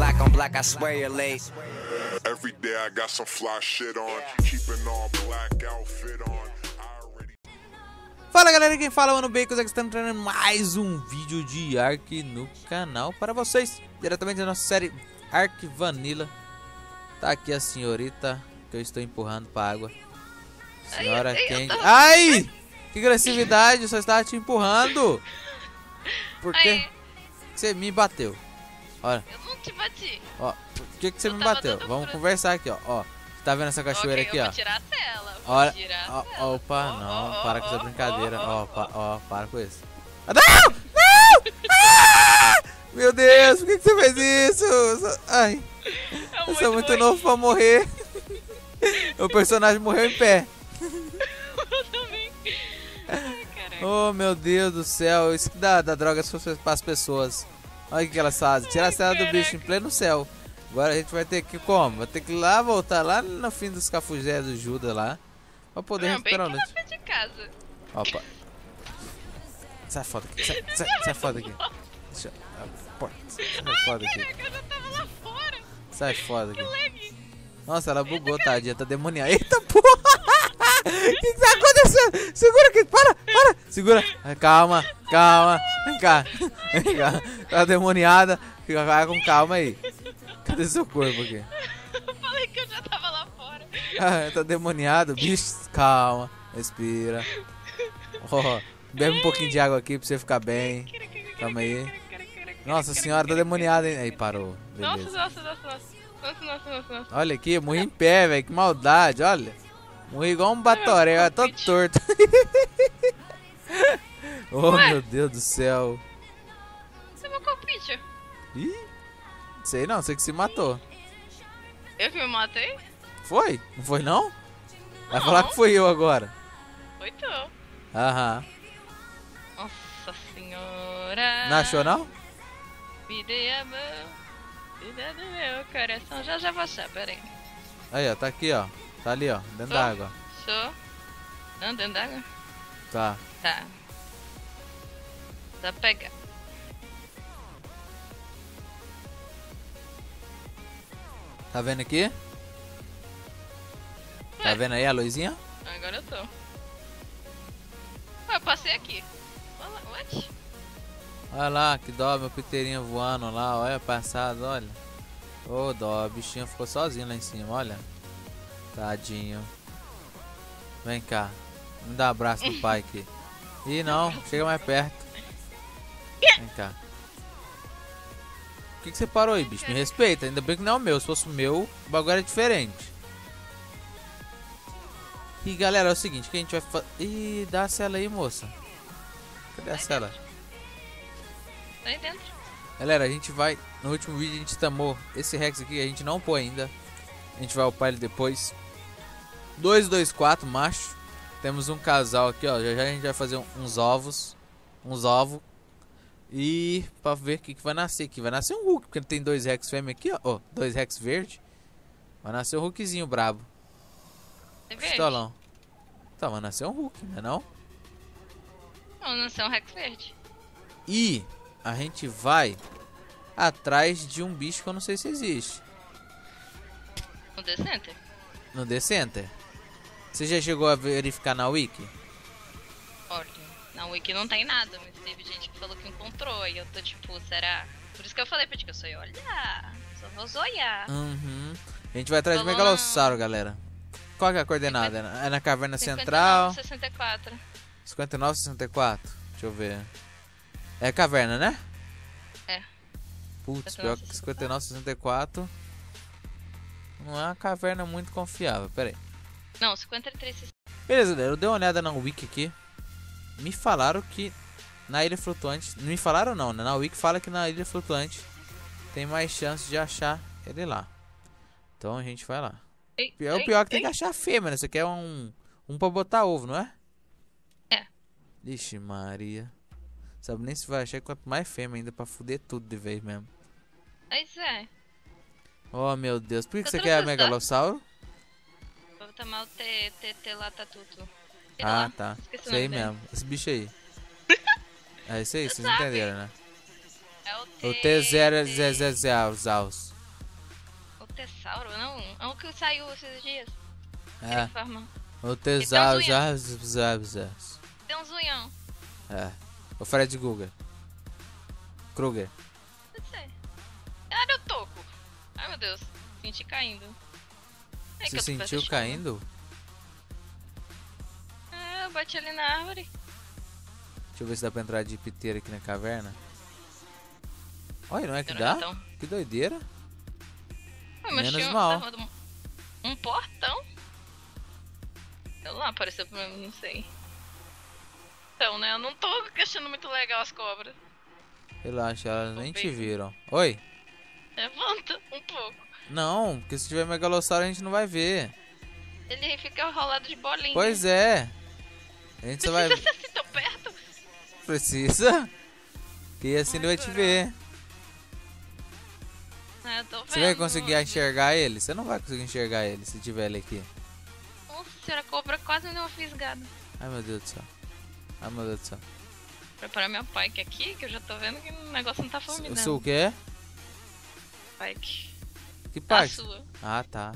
black on black, I swear you're late. Every day I got some fly shit on, keeping all black outfit on. Fala galera, quem fala é o Mano Bacon, que está entrando em mais um vídeo de Ark no canal para vocês, diretamente da nossa série Ark Vanilla. Tá aqui a senhorita que eu estou empurrando pra água. Senhora quem... Ai! Que agressividade, eu só estava te empurrando. Por que você me bateu? Olha. Eu não te bati. Ó, por que você me bateu? Vamos conversar aqui, ó. Ó. Tá vendo essa cachoeira aqui, ó? Vou tirar a tela. Olha, opa, não, para com essa brincadeira. Ó, para com isso. Não! Não! Meu Deus, por que você fez isso? Ai, eu sou muito novo pra morrer. O personagem morreu em pé. Eu também. Oh, meu Deus do céu, isso que dá droga para as pessoas. Olha o que elas fazem. Tirar a tela do bicho em pleno céu. Agora a gente vai ter que como? Vai ter que ir lá, voltar lá no fim dos cafugés do Judas lá. Pra poder recuperar o loot. De casa. Opa. Sai foda aqui. Sai foda aqui. Deixa eu... Sai foda aqui. Sai foda aqui. Nossa, ela bugou, tadinha. Tá demoniada. Eita porra! O que tá acontecendo? Segura aqui. Para. Segura. Calma. Vem cá. Tá demoniada. Vai com calma aí. Cadê seu corpo aqui? Eu falei que eu já tava lá fora. Ah, tá demoniado, bicho. Calma, respira. Oh, bebe um pouquinho de água aqui pra você ficar bem. Calma aí. Nossa senhora, tá demoniada, hein? Aí, parou. Beleza. Nossa. Olha aqui, eu morri em pé, velho. Que maldade, olha. Morri igual um batoré, ó, todo torto. Oh, meu Deus do céu. Você é meu cockpit? Ih. Sei não, sei que se matou. Eu que me matei? Foi? Não foi não? Vai falar que fui eu agora. Foi tu. Aham. Nossa senhora. Não achou não? Me dê a mão, me dê do meu coração. Já vou achar, pera aí. Aí ó, tá aqui ó. Tá ali ó, dentro da água. Sou. Não, dentro da água? Tá. Tá pegar. Tá vendo aqui? É. Tá vendo aí a luzinha? Agora eu tô. Ah, eu passei aqui. Olha lá, que dó, meu piteirinho voando lá. Olha, passado, olha. Ô, dó, o bichinho ficou sozinho lá em cima, olha. Tadinho. Vem cá. Me dá um abraço do pai aqui. Ih, não, chega mais perto. Vem cá. Por que você parou aí, bicho? Me respeita. Ainda bem que não é o meu. Se fosse o meu, o bagulho era diferente. E galera, é o seguinte: o que a gente vai fazer. Ih, dá a cela aí, moça. Cadê a cela? Tá aí dentro. Galera, a gente vai. No último vídeo a gente tamou esse Rex aqui. A gente não pôs ainda. A gente vai upar ele depois. 224, macho. Temos um casal aqui, ó. Já a gente vai fazer uns ovos. Uns ovos. E pra ver o que vai nascer aqui. Vai nascer um Hulk, porque tem dois Rex fêmea aqui, ó. Oh, dois Rex verde. Vai nascer um Hulkzinho brabo. É verde? Pistolão. Então, vai nascer um Hulk, não é não? Não, nasceu um Rex verde. E a gente vai atrás de um bicho que eu não sei se existe. No The Center? No The Center. Você já chegou a verificar na Wiki? Olha. Na Wiki não tem nada, mas teve gente que falou que encontrou e eu tô tipo, será? Por isso que eu falei pra ti que eu só ia olhar, só vou olhar. Uhum. A gente vai atrás do Megalossauro, galera. Qual que é a coordenada? 50... É na caverna 59, central? 64. 59, 64? Deixa eu ver. É a caverna, né? É. Putz, pior que 59, 64. Não é uma caverna muito confiável, pera aí. Não, 53, 64. Beleza, galera, eu dei uma olhada na Wiki aqui. Me falaram que na Ilha Flutuante... Me falaram não, né? Na Wiki fala que na Ilha Flutuante tem mais chance de achar ele lá. Então a gente vai lá. É o pior que tem que achar fêmea, né? Isso aqui é um pra botar ovo, não é? É. Ixi Maria. Sabe nem se vai achar quanto mais fêmea ainda pra fuder tudo de vez mesmo. Pois é. Oh meu Deus, por que você quer a Megalossauro? Vou tomar o TT lá, tá tudo. Ah, tá. Isso aí mesmo. Esse bicho aí. É isso aí, vocês entenderam, né? É o T... O T-Zaus. O T-Sauro, não? É o que saiu esses dias. É. O T-Zaus. Tem um zunhão. É. O Fred Krueger. Não sei. Ah, deu toco. Ai, meu Deus. Senti caindo. É. Você sentiu caindo? Ah, eu bati ali na árvore. Deixa eu ver se dá pra entrar de piteira aqui na caverna. Olha, não é que dá? Então. Que doideira. Ai, menos tinha, mal. Um portão? Sei lá, apareceu pra mim, não sei. Então, né? Eu não tô achando muito legal as cobras. Relaxa, elas nem te viram. Oi? Levanta um pouco. Não, porque se tiver Megalossauro a gente não vai ver. Ele fica rolado de bolinha. Pois é. A gente só vai... Precisa ser assim tão perto? Precisa. Porque assim ele vai te ver. Eu tô vendo. Você vai conseguir enxergar ele? Você não vai conseguir enxergar ele se tiver ele aqui. Nossa senhora, a cobra quase me deu uma fisgada. Ai, meu Deus do céu. Ai, meu Deus do céu. Preparar meu pike aqui, que eu já tô vendo que o negócio não tá fulminando. Eu sou o quê? Pike. Que pike? Sua. Ah, tá.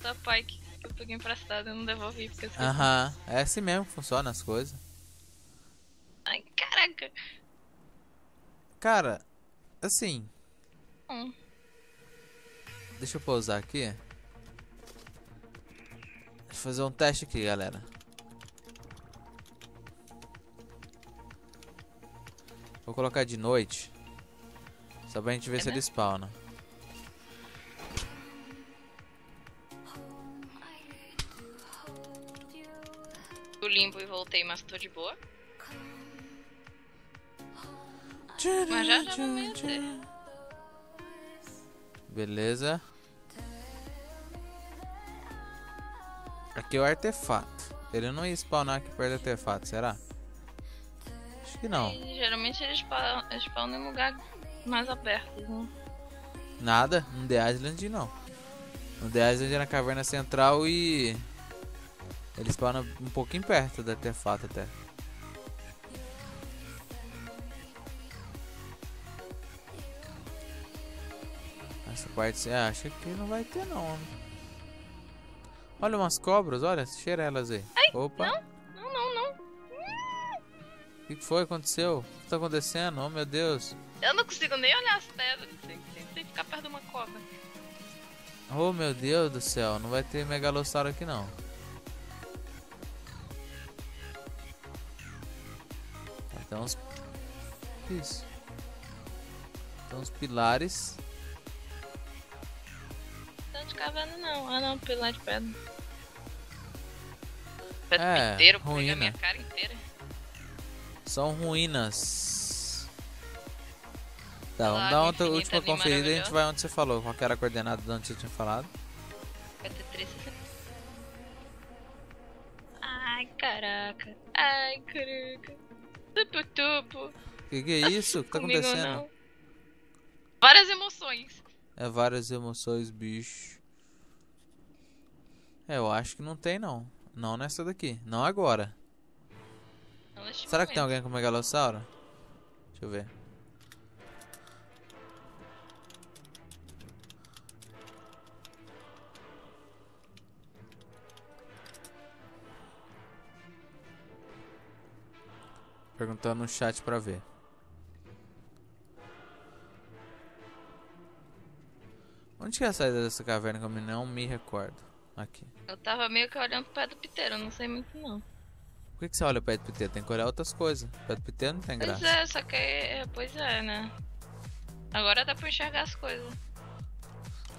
Só pike que eu peguei emprestado e não devolvi porque eu esqueci. Aham, é assim mesmo que funciona as coisas. Ai, caraca. Cara, assim... Deixa eu pousar aqui. Deixa eu fazer um teste aqui, galera. Vou colocar de noite. Só pra gente ver se ele spawna. Do limbo e voltei, mas tô de boa. Mas já vou meio ter. Beleza. Aqui é o artefato. Ele não ia spawnar aqui perto do artefato, será? Acho que não. E, geralmente eles spawnam em lugar mais aberto, né? Nada, no The Island não. No The Island é na caverna central e... Eles spawnam um pouquinho perto do artefato até. Essa parte você acha que não vai ter não. Olha umas cobras, olha, cheira elas aí. Ai, opa. Não. O que foi? Aconteceu? O que tá acontecendo? Oh, meu Deus. Eu não consigo nem olhar as pedras. Tem que ficar perto de uma cobra. Oh, meu Deus do céu. Não vai ter Megalossauro aqui não. Tem uns... Isso. Tem uns pilares. De caverna não, ah não, pilar de pedra. Pedra inteiro, ruína. Minha cara inteira. São ruínas. Tá, vamos dar uma última conferida e a gente vai onde você falou. Qual que era a coordenada de onde você tinha falado? Ai, caraca. Ai, caraca. Tupu-tupu. Que é isso? O que tá acontecendo? Não. Várias emoções. É várias emoções, bicho. É, eu acho que não tem, não. Não nessa daqui. Não agora. Será que tem alguém com Megalossauro? Deixa eu ver. Perguntando no chat pra ver. Onde que é a saída dessa caverna que eu não me recordo? Aqui. Eu tava meio que olhando pro pé do piteiro, eu não sei muito não. Por que você olha o pé do piteiro? Tem que olhar outras coisas. O pé do piteiro não tem graça. Pois é, só que... Pois é, né? Agora dá pra enxergar as coisas.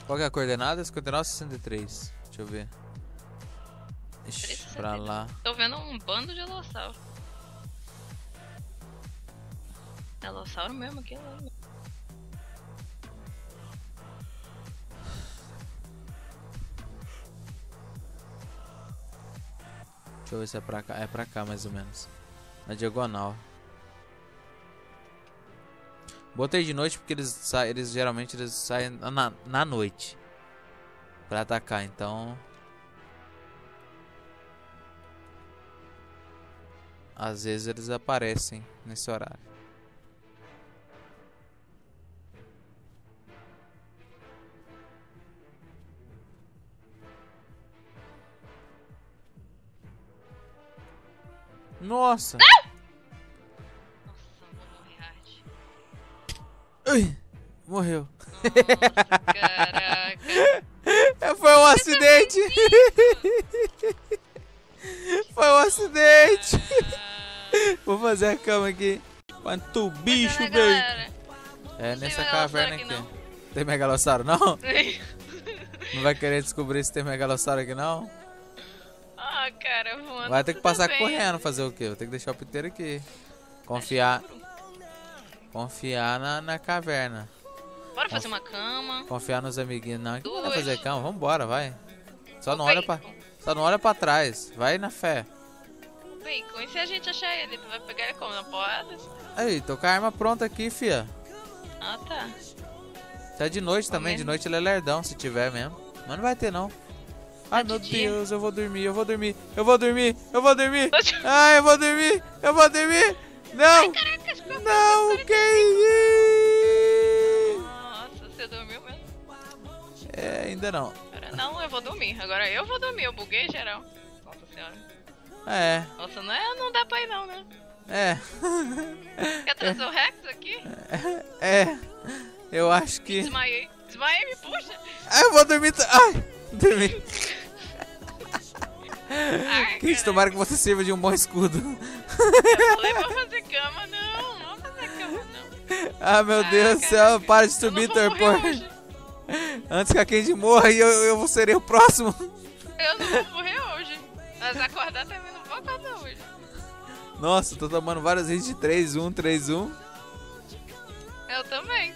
Qual que é a coordenada? 59 ou 63? Deixa eu ver. Ixi, pra lá. Tô vendo um bando de lossauro. É lossauro mesmo aqui, né? Deixa eu ver se é pra cá. É pra cá, mais ou menos. Na diagonal. Botei de noite porque eles geralmente saem na noite. Pra atacar, então... Às vezes eles aparecem nesse horário. Nossa! Ah! Ui, morreu. Nossa, caraca. Foi um acidente. Foi um acidente. Vou fazer a cama aqui. Quanto bicho, velho. É nessa caverna aqui. Tem megalossauro, não? Não vai querer descobrir se tem megalossauro aqui, não? Ah, cara, voando. Vai ter que passar correndo, fazer o quê? Vou ter que deixar o piteiro aqui. Confiar. Confiar na caverna. Bora fazer uma cama. Confiar nos amiguinhos. Não, não vai fazer cama. Vambora, vai. Só não olha pra trás. Vai na fé. Bacon, e se a gente achar ele? Tu vai pegar ele como? Na porrada? Aí, tô com a arma pronta aqui, fia. Ah, tá. Tá de noite também. De noite ele é lerdão, se tiver mesmo. Mas não vai ter, não. Ai, meu Deus, eu vou dormir, eu vou dormir. Eu vou dormir, eu vou dormir. Ai, eu vou dormir, eu vou dormir. Não! Não, que isso? Nossa, você dormiu mesmo? É, ainda não. Não, eu vou dormir. Agora eu vou dormir, eu buguei geral. Nossa senhora. É. Nossa, não dá pra ir não, né? É. Quer trazer o Rex aqui? É. Eu acho que... Desmaiei. Desmaiei, me puxa. Ai, eu vou dormir... Ai, dormi. Ai, Cristo, tomara que você sirva de um bom escudo. Eu falei, vou fazer cama, não vou fazer cama, não. Ah, meu Deus do céu, para de subir, torpor. Antes que a Candy morra, eu serei o próximo. Eu não vou morrer hoje. Mas acordar também não vou acordar hoje. Nossa, tô tomando várias vezes de 3-1, 3-1. Eu também.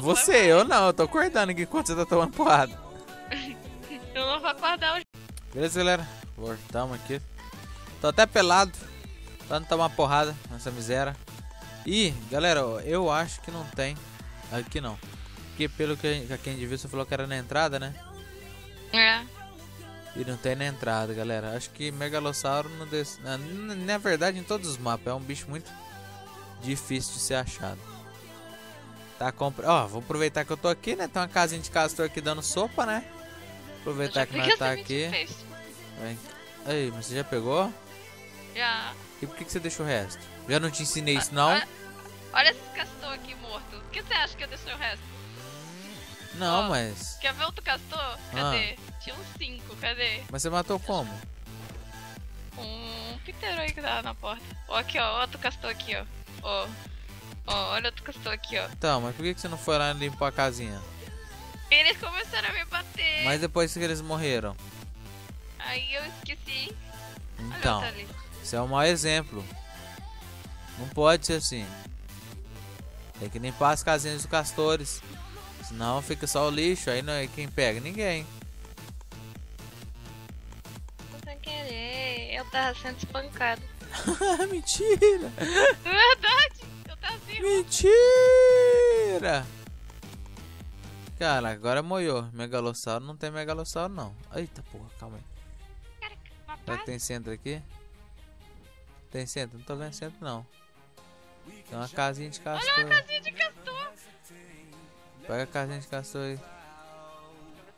Você, eu não, eu tô acordando aqui enquanto você tá tomando porrada. Eu não vou acordar hoje. Beleza, galera, voltamos aqui. Tô até pelado, pra não tomar porrada nessa miséria. E, galera, eu acho que não tem aqui não. Porque pelo que a Candy viu, você falou que era na entrada, né? É. E não tem na entrada, galera. Acho que Megalossauro não desce. Na verdade, em todos os mapas, é um bicho muito difícil de ser achado. Tá comprando. Ó, vou aproveitar que eu tô aqui, né? Tem uma casinha de castor aqui dando sopa, né? Aproveitar que nós tá aqui. Aí, mas você já pegou? Já. E por que você deixou o resto? Já não te ensinei isso, não? Olha esses castor aqui morto. Por que você acha que eu deixei o resto? Não, mas... Quer ver outro castor? Cadê? Tinha uns 5, cadê? Mas você matou como? Um piteiro aí que tava na porta. Ó, aqui, ó. Outro castor aqui, ó. Ó, olha outro castor aqui, ó. Então, mas por que você não foi lá limpar a casinha? Eles começaram a me bater. Mas depois que eles morreram. Aí eu esqueci. Então, isso é um mau exemplo. Não pode ser assim. Tem que limpar as casinhas dos castores. Senão fica só o lixo. Aí não é quem pega, ninguém. Sem querer, eu tava sendo espancado. Mentira. Verdade, eu tava assim. Mentira. Cara, agora moiou. Megalossauro, não tem megalossauro não. Eita porra, calma aí. Será que tem centro aqui? Tem centro? Não tô vendo centro não. Tem uma casinha de castor. Olha uma casinha de castor. Pega a casinha de castor aí.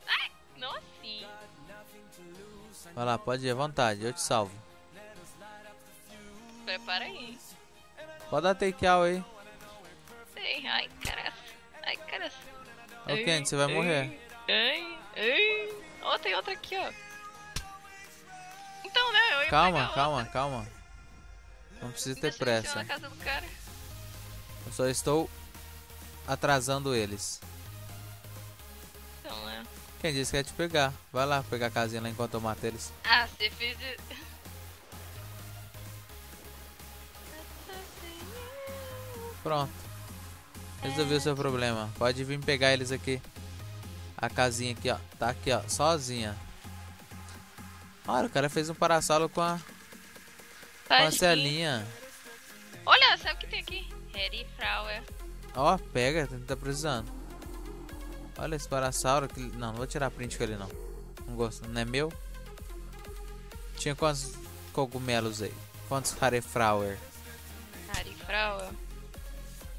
Ai, não assim. Vai lá, pode ir à vontade, eu te salvo. Prepara aí. Pode dar take out aí. Sei, ai caraca. Ai caraca. Ô, okay, Candy, você vai morrer. Ó, tem outra aqui, ó. Então, né? Eu ia calma. Não precisa ter pressa. Na casa do cara. Eu só estou atrasando eles. Então, né? Candy, eles querem te pegar. Vai lá pegar a casinha lá enquanto eu mato eles. Ah, você fez... Pronto. Resolveu o seu problema. Pode vir pegar eles aqui. A casinha aqui, ó. Tá aqui, ó. Sozinha. Olha, o cara fez um parasolo com a... Tá com a celinha. Olha, sabe o que tem aqui? Harry Flower. Ó, pega. Tá precisando. Olha esse parassauro. Que... Não, não vou tirar print com ele, não. Não gosto. Não é meu. Tinha quantos cogumelos aí? Quantos Harry Flower? Harry Flower?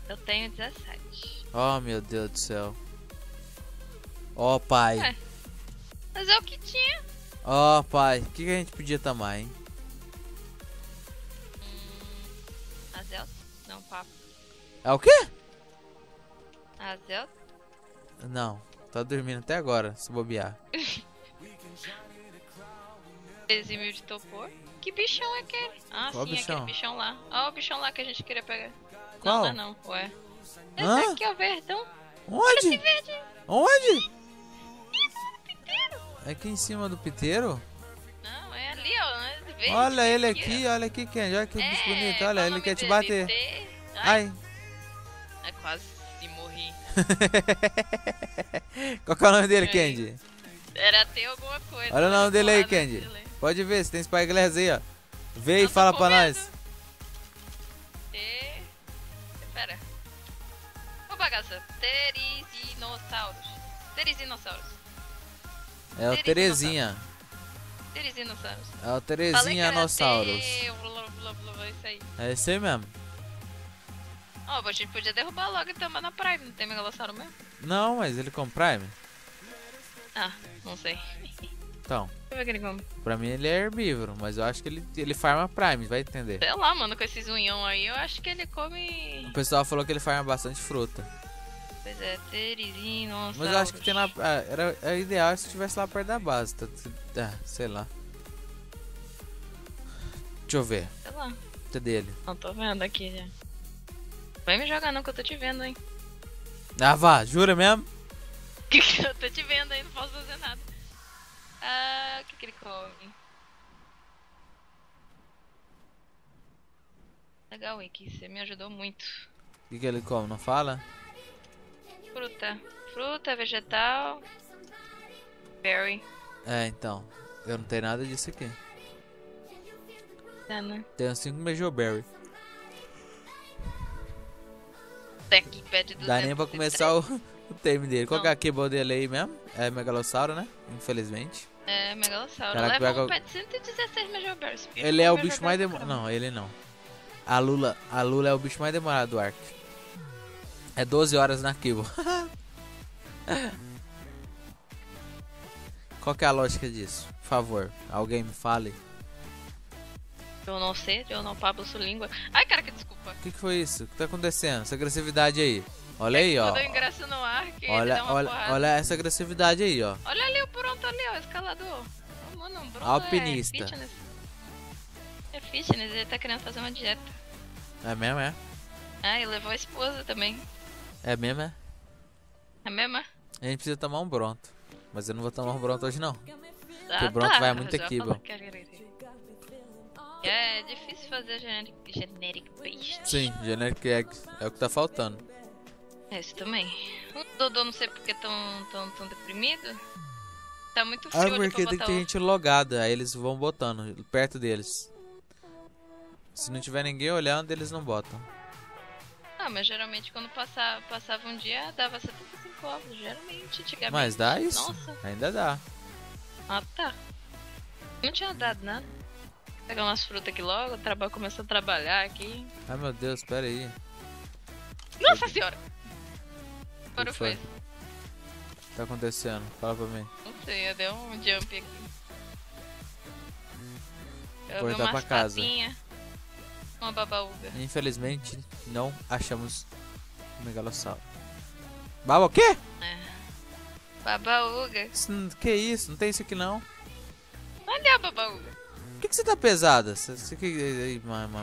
Eu tenho 17. Oh, meu Deus do céu. Oh, pai. Ué, mas é o que tinha. Oh, pai. O que a gente podia tomar, hein? Azel? Não, papo. É o quê? Azel? Não. Tá dormindo até agora, se bobear. 13 mil de topor? Que bichão é aquele? Ah, qual sim, bichão? Aquele bichão lá. Ó, o bichão lá que a gente queria pegar. Qual? Não, não, não. Ué. Hã? Esse aqui é o verdão. Onde? Olha esse verde. Onde? Em cima do piteiro. Aqui em cima do piteiro? Não, é ali, ó. Verde, olha ele aqui, ó. Olha aqui, Ken. Olha que bicho bonito. Olha, ele quer te bater. Ai. É quase. Qual que é o nome dele, Candy? Era ter alguma coisa. Olha o nome dele aí, Candy. Pode ver, se tem Spyglass aí, ó. Vê e fala pra nós. Pera. Ô bagaça, Therizinosaurus. Therizinosaurus. É o Terezinha. Therizinosaurus. É o Terezinha-nossauros. É isso aí mesmo. Ó, a gente podia derrubar logo e tomar na Prime, não tem Megalossauro mesmo? Não, mas ele come Prime? Ah, não sei. Então. Deixa eu ver o que ele come. Pra mim ele é herbívoro, mas eu acho que ele farma Prime, vai entender. Sei lá, mano, com esses unhão aí, eu acho que ele come... O pessoal falou que ele farma bastante fruta. Pois é, Therizinosaurus. Mas eu acho que tem lá... Era ideal se estivesse lá perto da base, sei lá. Deixa eu ver. Sei lá. Cadê ele? Não, tô vendo aqui já. Vai me jogar não, que eu tô te vendo, hein. Ah, vá, jura mesmo? Eu tô te vendo aí, não posso fazer nada. Ah, o que ele come? Legal, Wiki, você me ajudou muito. O que ele come, não fala? Fruta. Fruta, vegetal... Berry. É, então. Eu não tenho nada disso aqui. Tá, né? Tenho 5 Mejoberry. Dá nem pra começar o termo dele. Qual que é a quebra dele aí mesmo? É Megalossauro, né? Infelizmente. É, Megalossauro. Caraca, leva um pé de 116 Megaberries. Ele é o bicho mais demorado. Não, ele não. A Lula é o bicho mais demorado do Ark. É 12 horas na quebra. Qual que é a lógica disso? Por favor, alguém me fale. Eu não sei, eu não falo sua língua. Ai, cara, que desculpa. O que foi isso? O que tá acontecendo? Essa agressividade aí. Olha aí, ó. Olha essa agressividade aí, ó. Olha ali o pronto ali, ó, escalador. Oh, mano, o alpinista. É fitness. É fitness, ele tá querendo fazer uma dieta. É mesmo, é? Ah, e levou a esposa também. É mesmo, é? É mesmo, é? A gente precisa tomar um bronto. Mas eu não vou tomar um bronto hoje, não. Ah, porque o bronto vai muito aqui, bom. É difícil fazer generic beast. Sim, generic egg é o que tá faltando. É isso também. O Dodô não sei porque tão deprimido. Tá muito frio. Ah, porque tem que ter gente logada, aí eles vão botando perto deles. Se não tiver ninguém olhando, eles não botam. Ah, mas geralmente quando passava um dia, dava 75 ovos, geralmente. Antigamente. Mas dá isso? Nossa. Ainda dá. Ah, tá. Não tinha dado nada. Pegar umas frutas aqui logo, começou a trabalhar aqui. Ai, meu Deus, pera aí. Nossa senhora! Agora foi. O que tá acontecendo? Fala pra mim. Não sei, eu dei um jump aqui. Eu vou voltar pra casa. Uma babaúga. Infelizmente, não achamos o Megalossauro. Baba o quê? É. Babaúga. Que isso? Não tem isso aqui não. Olha a babaúga. Por que você tá pesada?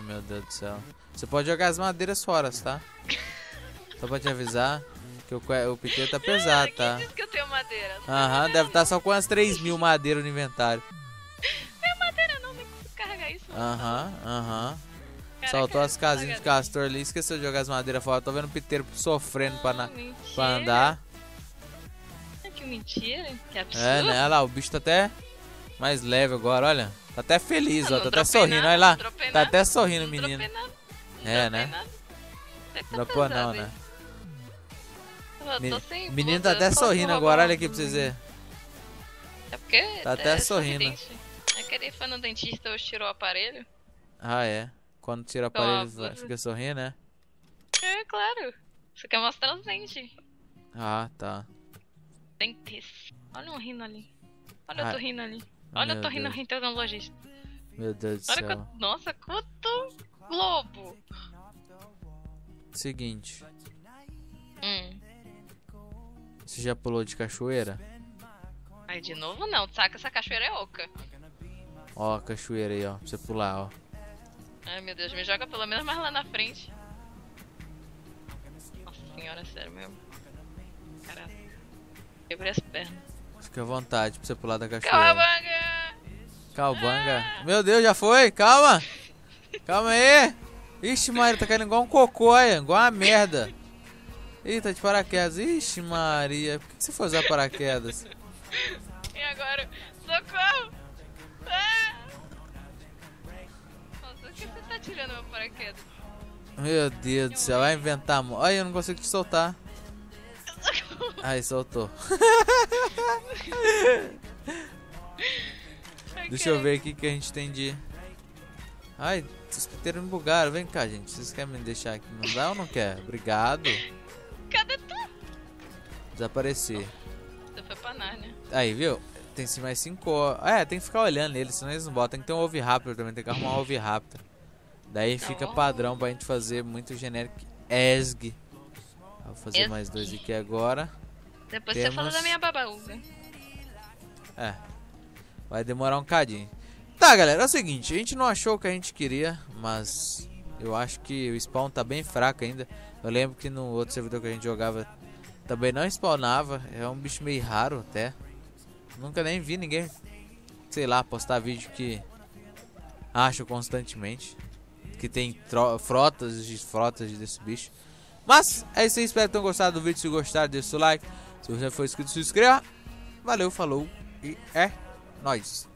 Meu Deus do céu. Você pode jogar as madeiras fora, tá? Só pra te avisar que o piteiro tá pesado, tá? Quem disse que eu tenho madeira? Aham, deve estar só com umas 3 mil madeiras no inventário. Não madeira não, nem consigo carregar isso. Aham, aham. Saltou as casinhas de castor ali, esqueceu de jogar as madeiras fora. Tô vendo o piteiro sofrendo pra andar. Que mentira, que absurdo. É, né? Olha lá, o bicho tá até mais leve agora, olha. Tá até feliz, ó, tá até sorrindo, olha lá. Tá até sorrindo, menino. É, né? Não dropou não, né? Menino tá até sorrindo agora, olha aqui pra vocês verem. É porque... Tá até sorrindo. É que ele foi no dentista, hoje tirou o aparelho. Ah, é? Quando tira o aparelho, fica sorrindo, né? É, claro. Isso aqui é mostrar os dentes. Ah, tá. Dentes. Olha um rindo ali. Olha eu tô rindo ali. Olha eu tô rindo, tecnologista. Meu Deus do céu. Nossa, quanto globo. Seguinte. Você já pulou de cachoeira? Ai, de novo não. Saca, essa cachoeira é oca. Ó, a cachoeira aí, ó. Pra você pular, ó. Ai, meu Deus. Me joga pelo menos mais lá na frente. Nossa senhora, é sério mesmo. Caraca. Quebrei as pernas. Fica à vontade pra você pular da cachoeira. Calabanga! Calabanga? Ah! Meu Deus, já foi? Calma! Calma aí! Ixi, Maria, tá caindo igual um cocóia, igual uma merda. Ih, tá de paraquedas. Ixi, Maria. Por que você foi usar paraquedas? E agora? Socorro! Ah! Nossa, o que você tá tirando meu paraquedas? Meu Deus do céu, vai inventar. Ai, eu não consigo te soltar. Ai, soltou. Deixa eu ver aqui que a gente tem de... Ai, vocês me bugaram. Vem cá, gente. Vocês querem me deixar aqui? Não dá ou não quer? Obrigado. Cadê tu? Desapareci. Você foi pra Nárnia. Aí, viu? Tem mais 5 horas. É, tem que ficar olhando eles, senão eles não botam. Tem que ter um Ove Raptor também. Tem que arrumar um Ove Raptor. Daí fica padrão pra gente fazer muito genérico. ESG. Vou fazer mais 2 aqui agora. Depois você fala da minha babaúga. É. Vai demorar um cadinho. Tá, galera, é o seguinte, a gente não achou o que a gente queria, mas eu acho que o spawn tá bem fraco ainda. Eu lembro que no outro servidor que a gente jogava também não spawnava, é um bicho meio raro até. Nunca nem vi ninguém, sei lá, postar vídeo que acho constantemente, que tem frotas desse bicho. Mas é isso aí, espero que tenham gostado do vídeo, se gostaram deixa o seu like, se você for inscrito se inscreva. Valeu, falou e é nóis.